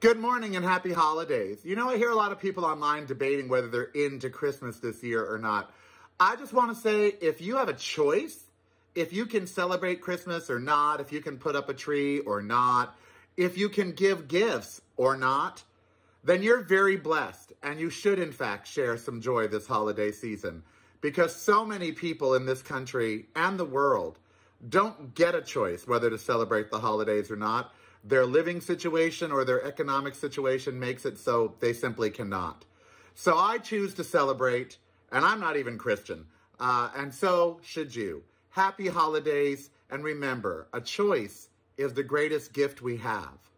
Good morning and happy holidays. You know, I hear a lot of people online debating whether they're into Christmas this year or not. I just want to say, if you have a choice, if you can celebrate Christmas or not, if you can put up a tree or not, if you can give gifts or not, then you're very blessed and you should, in fact, share some joy this holiday season because so many people in this country and the world don't get a choice whether to celebrate the holidays or not. Their living situation or their economic situation makes it so they simply cannot. So I choose to celebrate, and I'm not even Christian, and so should you. Happy holidays, and remember, a choice is the greatest gift we have.